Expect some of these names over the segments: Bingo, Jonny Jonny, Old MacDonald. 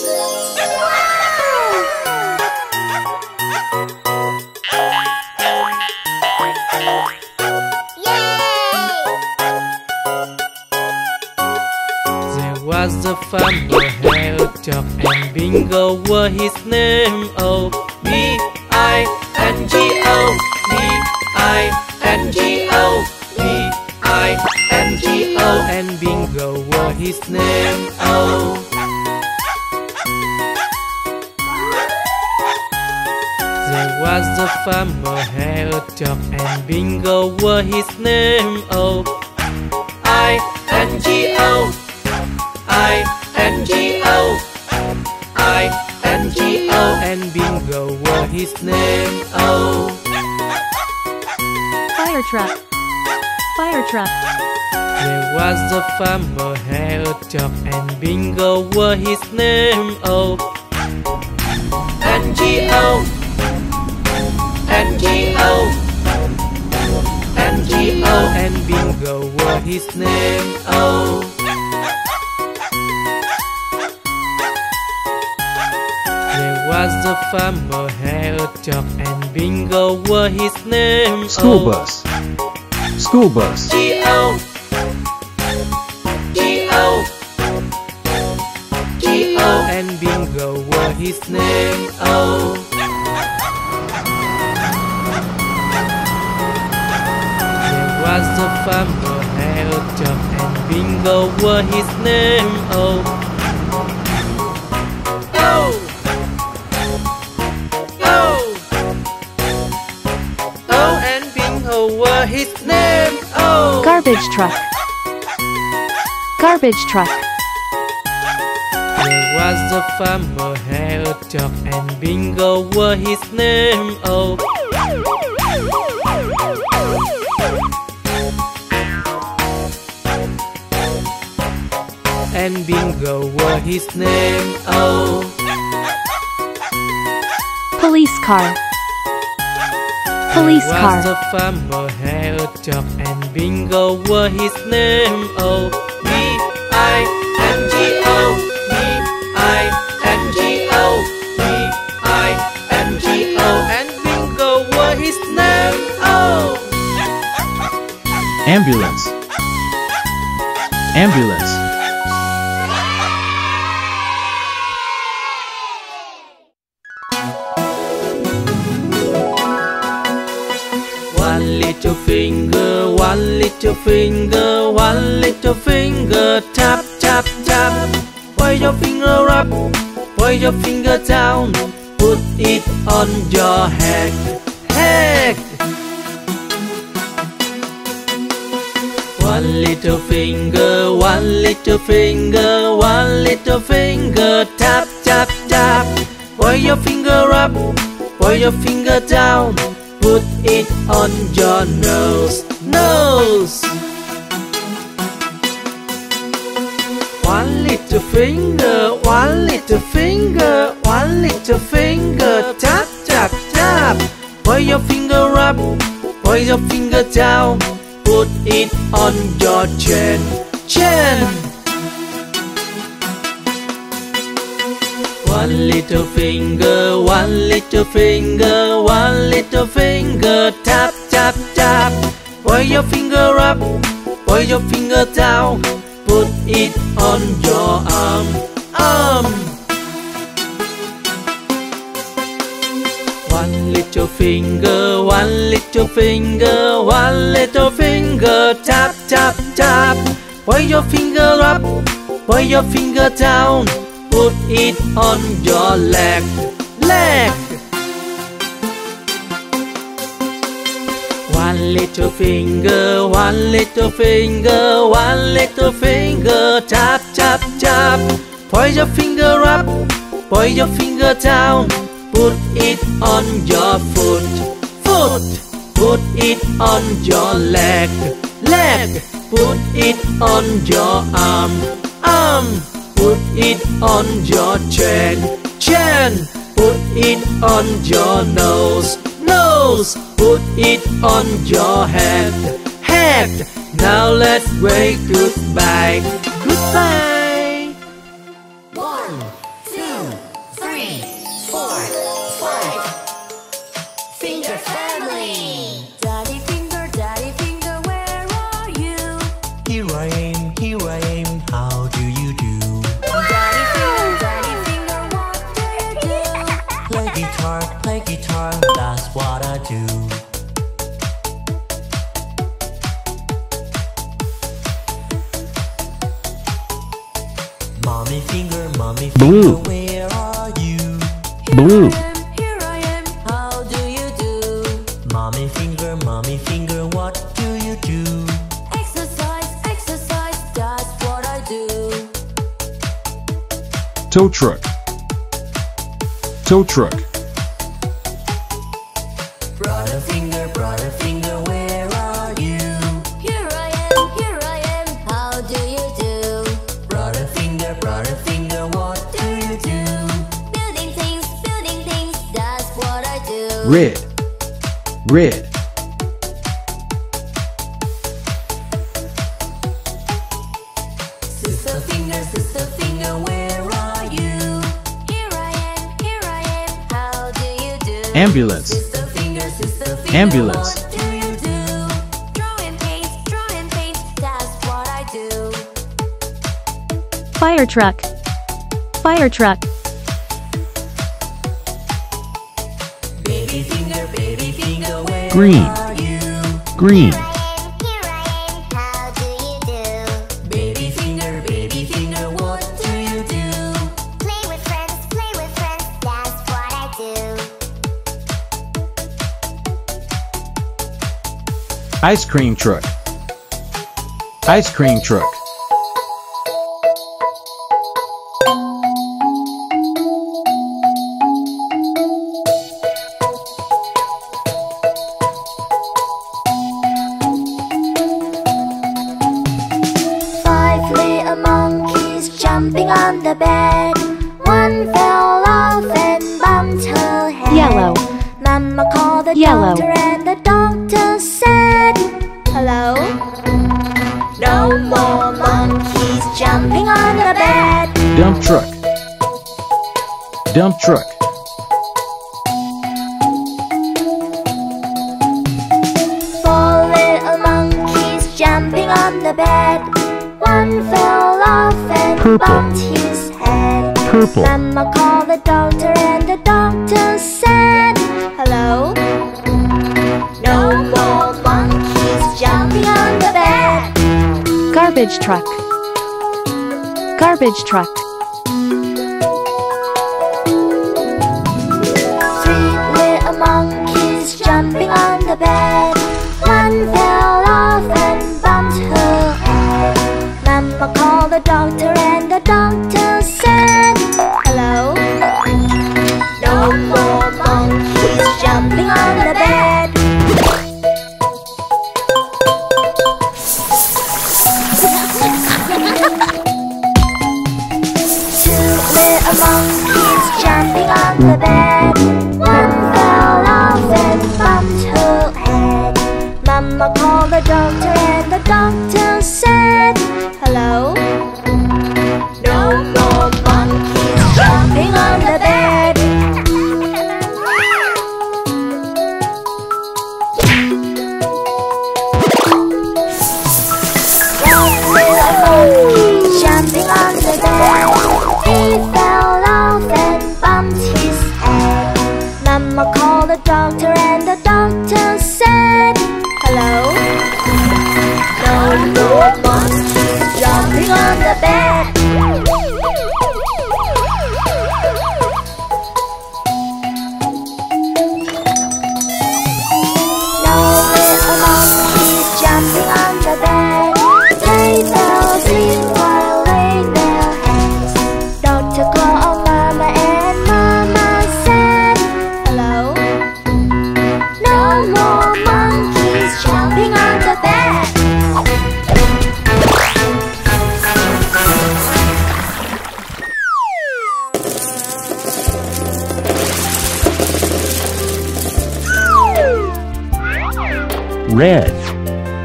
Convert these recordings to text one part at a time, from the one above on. There was a farmer held up, and Bingo were his name. Oh, B-I-N-G-O, B-I-N-G-O, B-I-N-G-O, and Bingo were his name. Oh. There was a farmer held up, and Bingo were his name. Oh, I-N-G-O, I-N-G-O, I-N-G-O, and Bingo were his name. Oh. Fire truck, fire truck. There was a farmer held up, and Bingo were his name. Oh, N-G-O, N-G-O, N-G-O, and Bingo were his name. Oh. There was a farmer held up, and Bingo were his name. School bus, school bus. G-O, G-O, G-O, and Bingo were his name. Oh. There was a farmer held up, and Bingo were his name. Oh, oh, oh, oh, and Bingo were his name. Oh. Garbage truck, garbage truck. There was a farmer held up, and Bingo were his name. Oh. And Bingo were his name. Oh. Police car, police car. There was a farmer held up, and Bingo were his name. Oh, B-I-N-G-O, B-I-N-G-O, B-I-N-G-O, and Bingo were his name. Oh. Ambulance, ambulance. Finger, one little finger, one little finger, tap, tap, tap. Point your finger up, point your finger down, put it on your head, head. One little finger, one little finger, one little finger, tap, tap, tap. Point your finger up, point your finger down, put it on your nose, nose. One little finger, one little finger, one little finger, tap, tap, tap. Point your finger up, point your finger down, put it on your chin, chin. One little finger, one little finger, one little finger, tap, tap, tap. Point your finger up, point your finger down, put it on your arm, arm. One little finger, one little finger, one little finger, tap, tap, tap. Point your finger up, point your finger down, put it on your leg, leg. One little finger, one little finger, one little finger, tap, tap, tap. Point your finger up, point your finger down, put it on your foot, foot. Put it on your leg, leg. Put it on your arm, arm. Put it on your chin, chin. Put it on your nose, nose. Put it on your head, head. Now let's wave goodbye, goodbye. 1, 2 Blue. Where are you? Blue. Here I am, how do you do? Mommy finger, what do you do? Exercise, exercise, that's what I do. Tow truck. Tow truck. Brother finger, where are you? Here I am, how do you do? Brother finger, what do you do? Building things, that's what I do. Red, red. Sister finger, where are you? Here I am, how do you do? Ambulance. Ambulance. What do you do? Draw and paint, that's what I do. Fire truck. Fire truck. Baby finger, where green. Are you? Green. Here I am, how do you do? Baby finger, what do you do? Play with friends, that's what I do. Ice cream truck. Ice cream truck. Five little monkeys jumping on the bed. One fell off and bumped her head. Yellow. Mama called the doctor and the doctor said, hello? No more monkeys jumping on the bed. Dump truck. Dump truck. Four little monkeys jumping on the bed. One fell off and bumped his head. Purple. Mama called the doctor and the doctor said, hello? No more monkeys jumping on the bed. Garbage truck. Garbage truck. Three little monkeys jumping on the bed. One fell off and bumped her head. Mama called the doctor and the doctor said, hello? No more monkeys jumping on the bed. Two little monkeys jumping on the bed. One fell off and bumped her head. Mama called the doctor and the doctor said, hello? No more monkeys jumping on the bed. Mama called the doctor and the doctor said, hello? No more monkeys jumping on the bed. No little monkeys jumping on the bed. They fell asleep while laying their heads. Doctor called Mama and Mama said, hello? No more monkeys jumping on the bed. Red,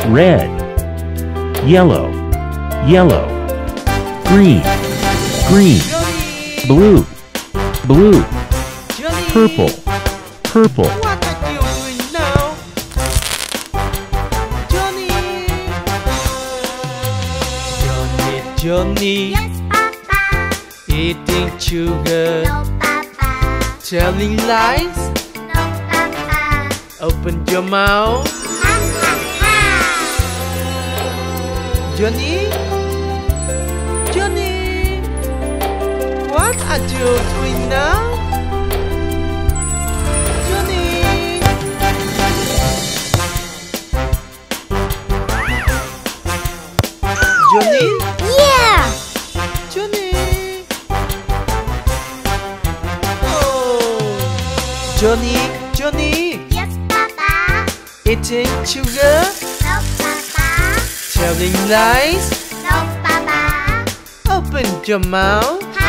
red. Yellow, yellow. Green, green. Blue, blue. Purple, purple. What are you doing now, Jonny? Jonny. Yes, Papa. Eating sugar. No, Papa. Telling lies. No, Papa. Open your mouth. Jonny. Jonny. What are you doing now? Jonny? Yeah! Jonny! Oh! Jonny, Jonny! Yes, Papa! Eating sugar? No, Papa! Telling lies? No, Papa! Open your mouth! Ha, ha, ha!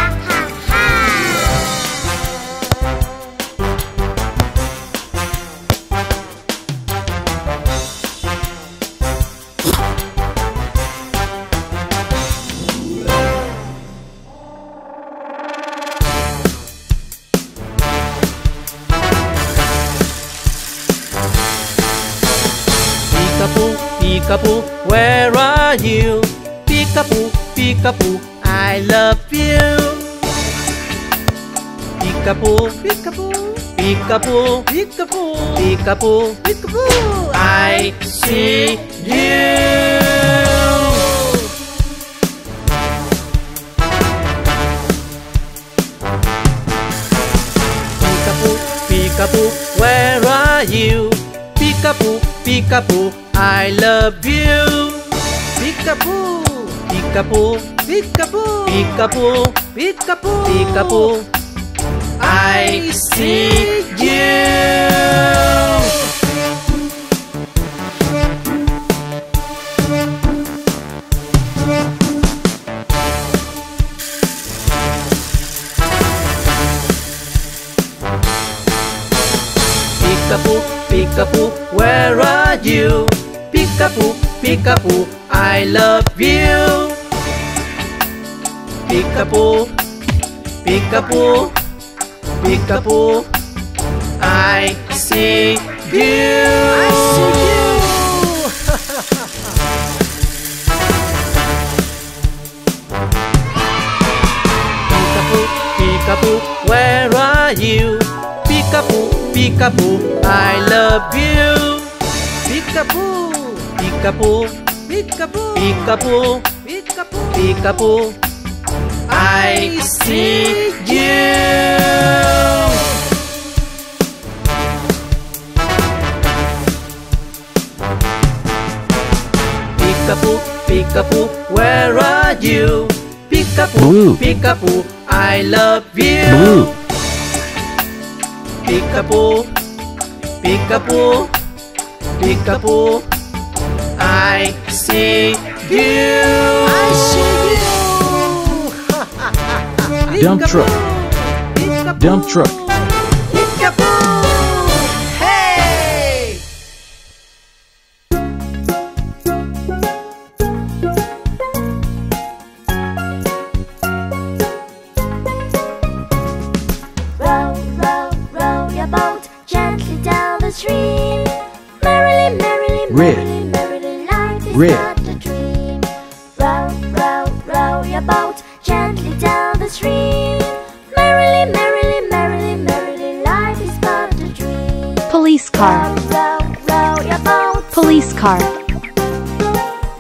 Peekaboo, peekaboo, where are you? Peekaboo, peekaboo, I love you. Peekaboo, peekaboo, peekaboo, peekaboo, peekaboo, peekaboo, I see you. Peekaboo, peekaboo, where are you? Peekaboo, peekaboo, I love you. Peekaboo, peekaboo, peekaboo, peekaboo, peekaboo, peekaboo, I see you. Peekaboo, peekaboo, where are you? Peekaboo, peekaboo, I love you. Peekaboo, peekaboo, peekaboo, I see you. I see you. Peekaboo, peekaboo, where are you? Peekaboo, peekaboo, I love you. Peekaboo, peekaboo, peekaboo, peekaboo, peekaboo, peekaboo, I see you. Peekaboo, peekaboo, where are you? Peekaboo, peekaboo, I love you. Ooh. Peekaboo, peekaboo, peekaboo, I see you. I see you. Dump truck. Dump truck. Peekaboo. Hey. Stream. Merrily, merrily, merrily, merrily, life is not a dream. Row, row, row your boat gently down the stream. Merrily, merrily, merrily, merrily, life is but a dream. Police car. Row, row, row your boat. Police car.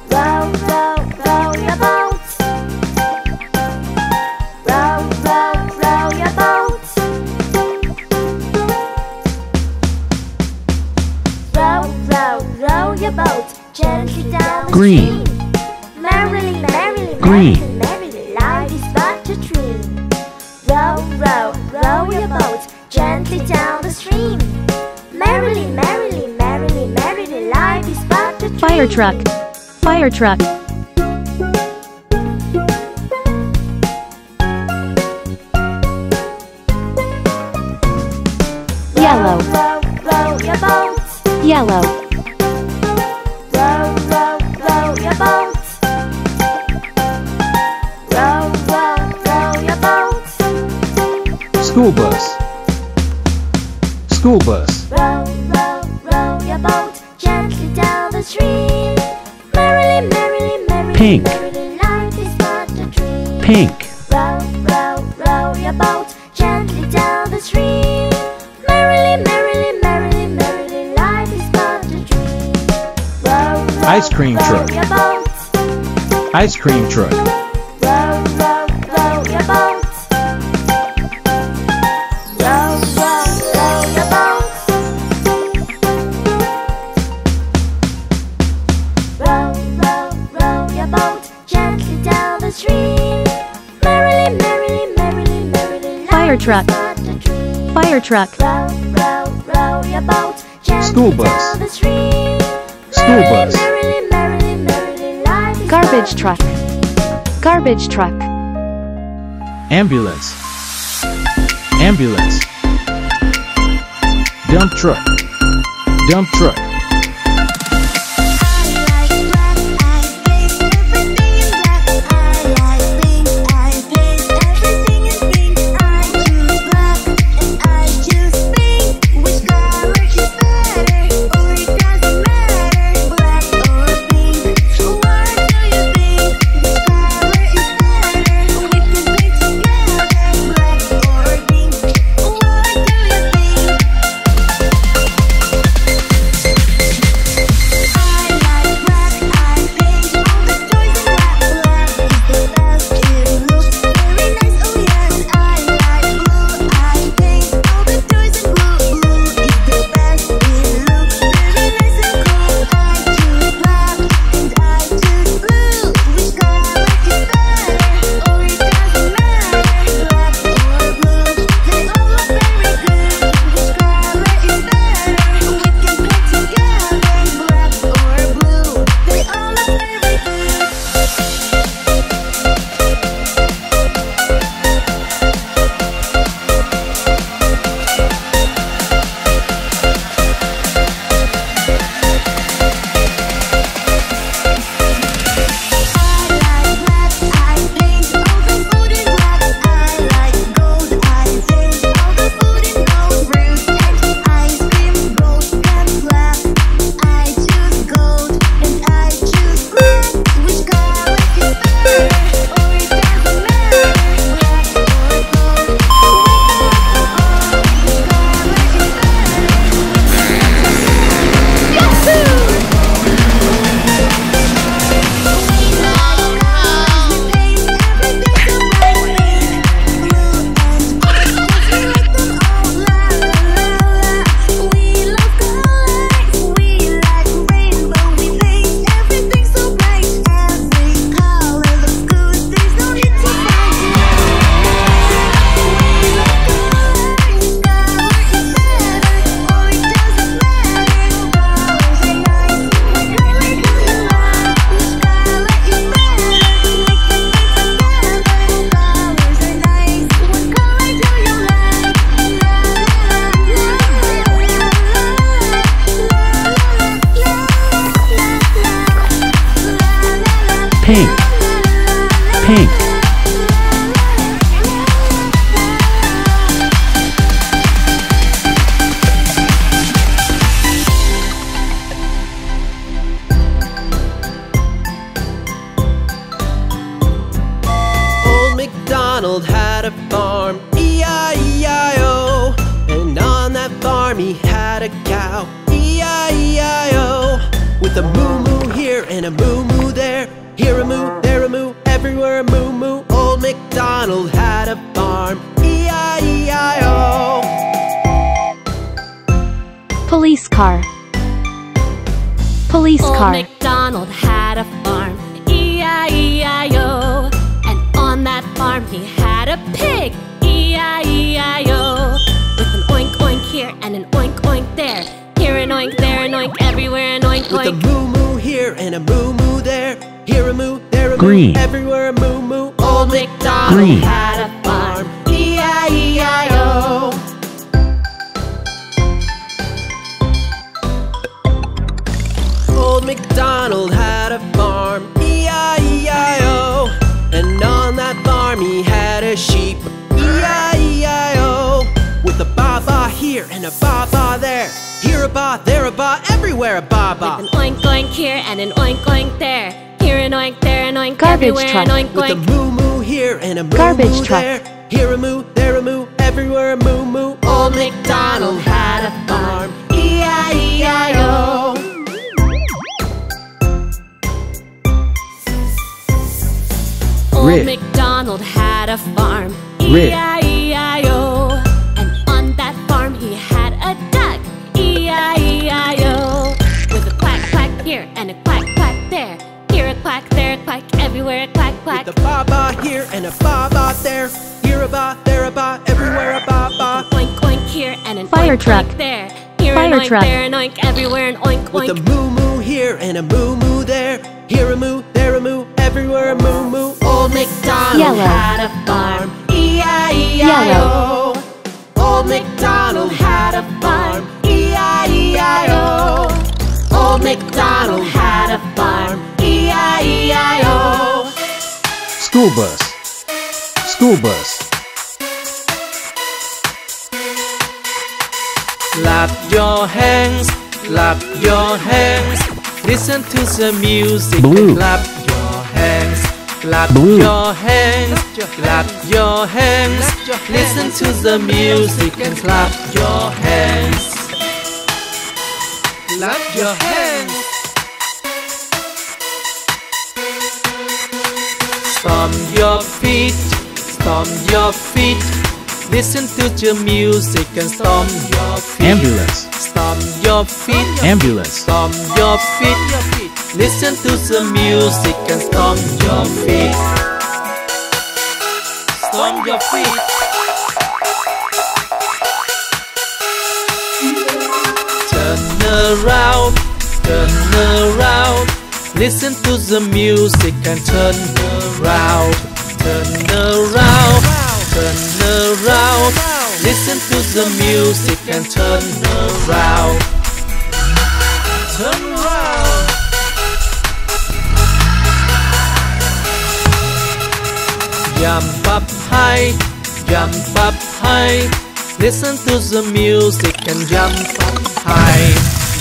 Row, row, row your boat. Row, row, row your boat. Row your boat gently down the green stream. Merrily, merrily, green, merrily, merrily, life is but a dream. Row, row, row your boat gently down the stream. Merrily, merrily, merrily, merrily, life is but a dream. Fire truck, fire truck. Yellow. Row, row your boat. Yellow. School bus. School bus. Row, row, row your boat gently down the stream. Merrily, merrily, merrily, pink, merrily, life is but a dream. Pink. Row, row, row your boat gently down the stream. Merrily, merrily, merrily, merrily, life is but a dream. Row, row, ice cream row truck. Your boat. Ice cream truck. Row, row, row your boat. Fire truck. Fire truck. Row, row, row your boat. School bus. School bus. Garbage truck. Garbage truck. Ambulance. Ambulance. Dump truck. Dump truck. Pink, pink. Old MacDonald had a farm, E-I-E-I-O. And on that farm he had a cow, E-I-E-I-O. With a moo-moo here and a moo-moo there. Here a moo, there a moo, everywhere a moo moo. Old MacDonald had a farm, E-I-E-I-O. Police car. Police car. Old MacDonald had a farm, E-I-E-I-O. And on that farm he had a pig, E-I-E-I-O. With an oink oink here and an oink oink there. Here an oink, there an oink, everywhere an oink oink. With a moo moo here and a moo moo there. Here a moo, there a moo, everywhere a moo moo. Old MacDonald had a farm, E-I-E-I-O. Old MacDonald had a farm, E-I-E-I-O. And on that farm he had a sheep, E-I-E-I-O. With a ba-ba here and a ba-ba there. Here a ba, there a ba, everywhere a ba-ba. With an oink oink here and an oink oink there. Here an oink, there an oink, everywhere an oink oink. With a moo moo here and a moo moo there. Here a moo, there a moo, everywhere a moo moo. Old MacDonald had a farm, E-I-E-I-O. Old MacDonald had a farm, E-I-E-I-O. And on that farm he had a duck, E-I-E-I-O. With a quack quack here and a quack quack there. Here a quack, there a quack, everywhere a quack quack. With a ba-ba here and a ba-ba there. Here a ba, there a ba, everywhere again and fire oink, truck oink there. Here fire and truck. Oink, there and oink, everywhere and oink, oink. With a moo moo here and a moo moo there. Here a moo, there a moo, everywhere a moo moo. Old MacDonald Yellow. Had a farm, E-I-E-I-O. Old MacDonald had a farm, E-I-E-I-O. Old MacDonald had a farm, E-I-E-I-O. School bus, school bus. Clap your hands, clap your hands. Listen to the music. Blue. Clap your hands, clap Blue. Your hands, clap your hands. Listen to the music and clap your hands. Clap your hands. Stomp your feet, stomp your feet. Listen to the music and stomp your feet. Ambulance. Stomp your feet. Ambulance. Stomp your feet. Listen to the music and stomp your feet. Stomp your feet. Turn around, listen to the music and turn around, turn around, turn around, listen to the music and turn around, turn around. Jump up high, listen to the music and jump up high.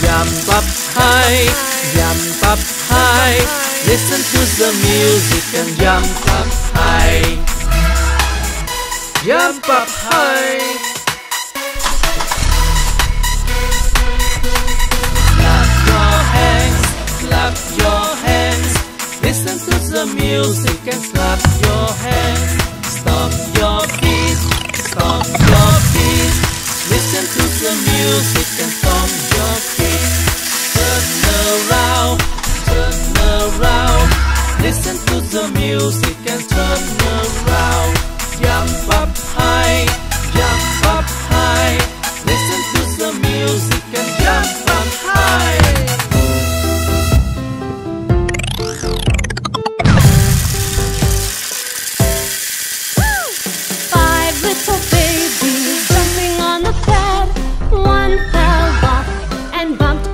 Jump up high, jump up high. Listen to the music and jump up high. Jump up high. Clap your hands, clap your hands. Listen to the music and clap your hands. Stomp your feet, stomp your feet. Listen to the music and stomp your feet. Turn around, listen to the music and turn around. Jump up high, listen to the music and jump up high. 5 little babies jumping on the bed. One fell off and bumped.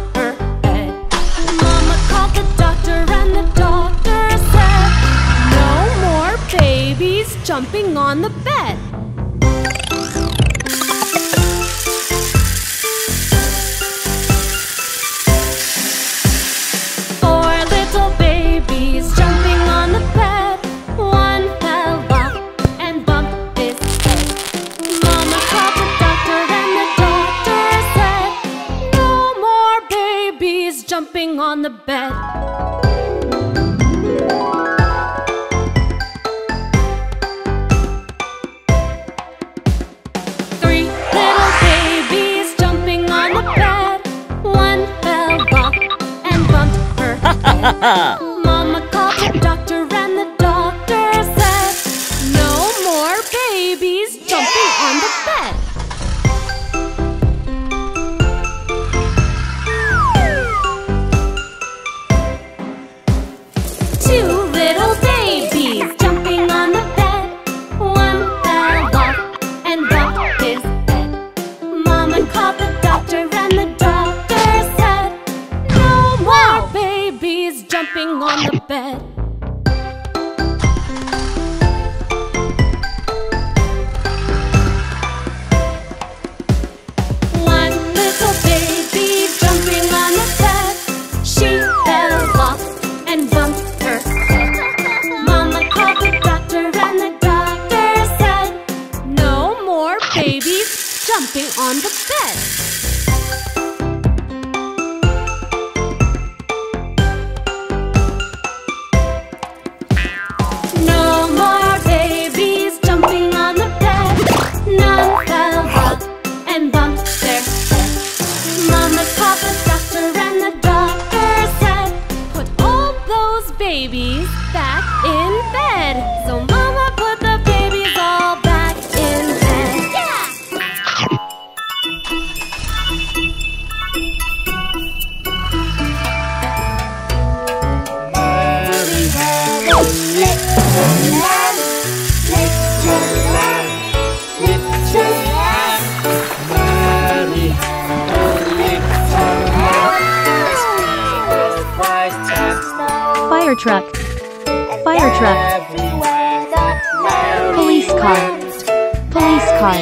Jumping on the bed. Four little babies jumping on the bed. One fell off and bumped his head. Mama called the doctor and the doctor said, no more babies jumping on the bed. Mama called the doctor and the doctor said, no more babies jumping on the bed. 2 little babies jumping on the bed. One fell off and bumped his head. Mama called the doctor and the doctor said, no more babies jumping on the bed. 1 little baby jumping on the bed. She fell off and bumped her head. Mama called the doctor and the doctor said, no more babies jumping on the bed. 3 Fire truck. Fire truck. Police car. Police car.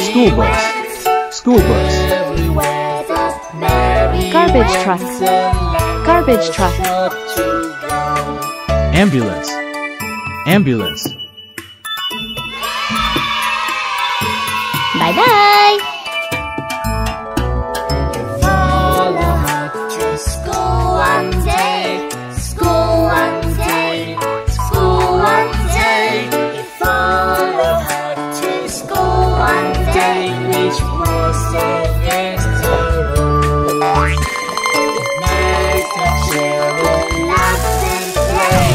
School bus. School bus. Garbage truck. Garbage truck. Ambulance. Ambulance. Bye bye. Follow her to school one day. School one day. School one day. Follow her to school one day. Which was the best room. Nice that she will laugh and play.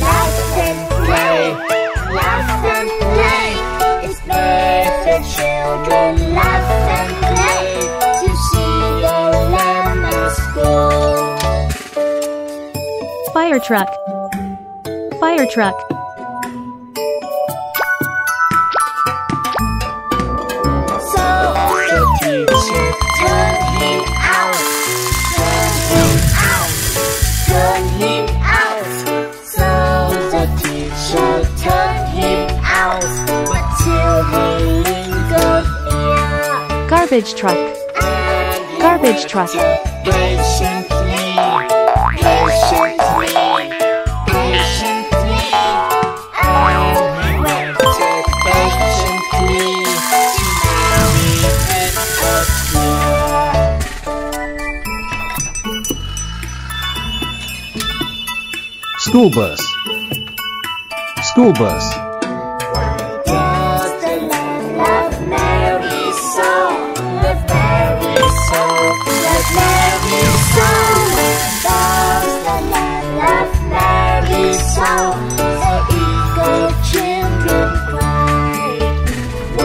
Laugh and play. Laugh and play. It's better children laugh and play to see the lamb at school. Fire truck. Fire truck. Garbage truck. Garbage truck. Patiently. Patiently. Patiently. I waited patiently to marry the cure. School bus. School bus.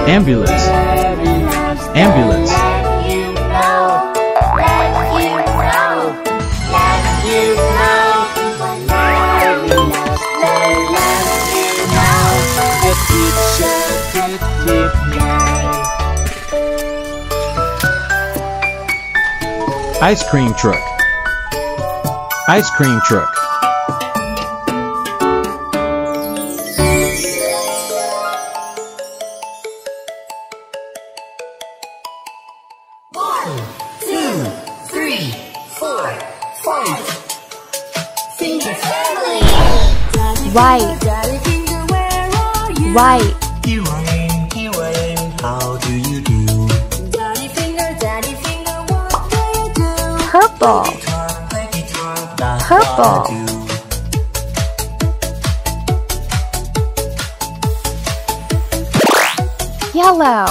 Ambulance. Ambulance. Let you know. Let you know. Let you know. When Mary loves Mary, let you know. The teacher did reply. Ice cream truck. Ice cream truck. Right. Right. How do you do? Daddy finger, what do you do? Purple. Purple. Yellow.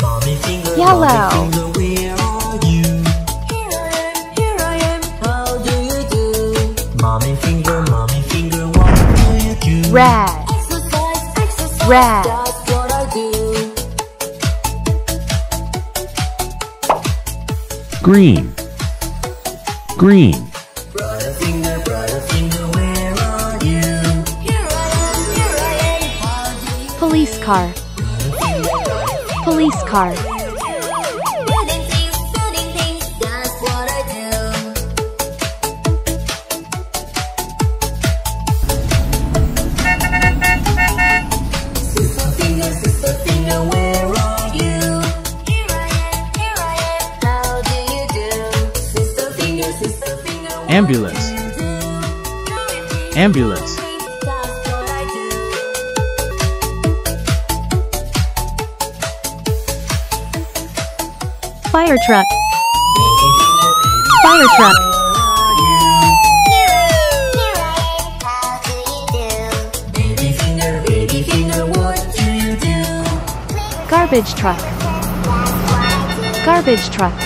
Mommy finger, yellow. Mommy finger, where are you? Here I am, how do you do? Mommy finger, mommy finger. Red. Exercise, exercise. Red. That's what I do. Green. Green. Brother finger, where are you? Here I am, here I am. How do you police do? Car. Police car. Building things, that's what I do. Ambulance. Ambulance. Fire truck. Fire truck. Garbage truck. Garbage truck.